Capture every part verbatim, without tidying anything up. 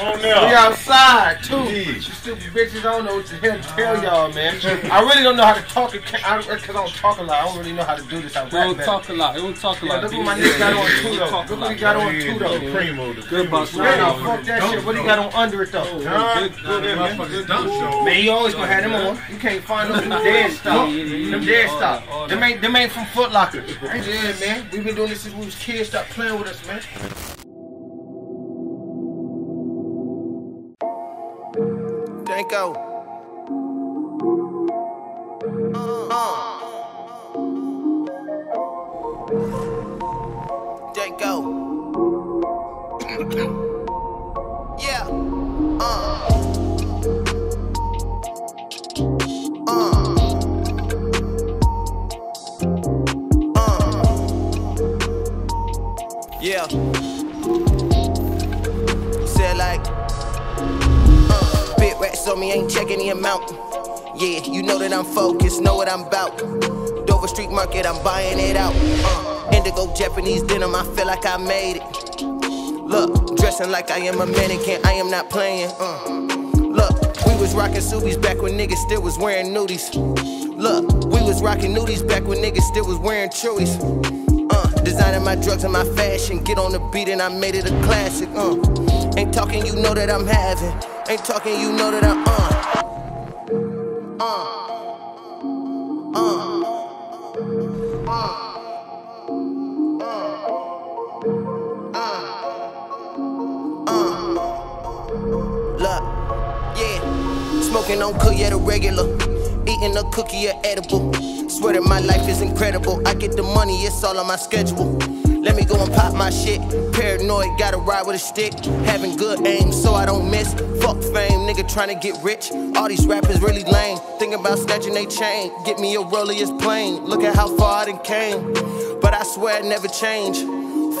on now. We outside too. Jeez. You stupid bitches. I don't know what to hell tell y'all, man. I really don't know how to talk. Because I, I don't talk a lot. I don't really know how to do this. I don't talk a lot. I don't talk a lot. Look what my nigga got on too though. Look what he got on too though. Primo, the good boss. Man, fuck that shit. What he got on under it though? Man, you always gonna have them on. You can't find them dead stop. Them dead stop. Them ain't them ain't from Foot Locker. Yeah, man. We've been doing this since we was kids. Stop playing with us, man. Danko. Uh. Danko. Yeah. Uh. Uh. Uh. Yeah. Said like. Rats on me, ain't checking the amount. Yeah, you know that I'm focused, know what I'm about. Dover Street Market, I'm buying it out. Uh, indigo Japanese denim, I feel like I made it. Look, dressing like I am a mannequin, I am not playing. Uh, look, we was rocking subies back when niggas still was wearing nudies. Look, we was rocking nudies back when niggas still was wearing truies. Uh, designing my drugs and my fashion, get on the beat and I made it a classic. Uh, ain't talking, you know that I'm having. Ain't talking, you know that I'm on. Uh, uh, uh, uh, uh, uh. Look, yeah. Smoking on cookie at a regular. Eating a cookie at edible. Swear that my life is incredible. I get the money, it's all on my schedule. Let me go and pop my shit. Paranoid, gotta ride with a stick. Having good aim, so I don't miss. Fuck fame, nigga tryna get rich. All these rappers really lame. Thinking about snatching they chain. Get me a rollie, it's plain. Look at how far I done came. But I swear I never change.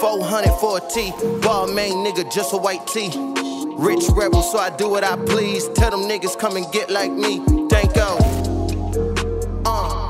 four hundred for a T. Balmain, nigga, just a white tee. Rich rebel, so I do what I please. Tell them niggas come and get like me. Danko. Uh.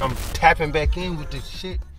I'm tapping back in with this shit.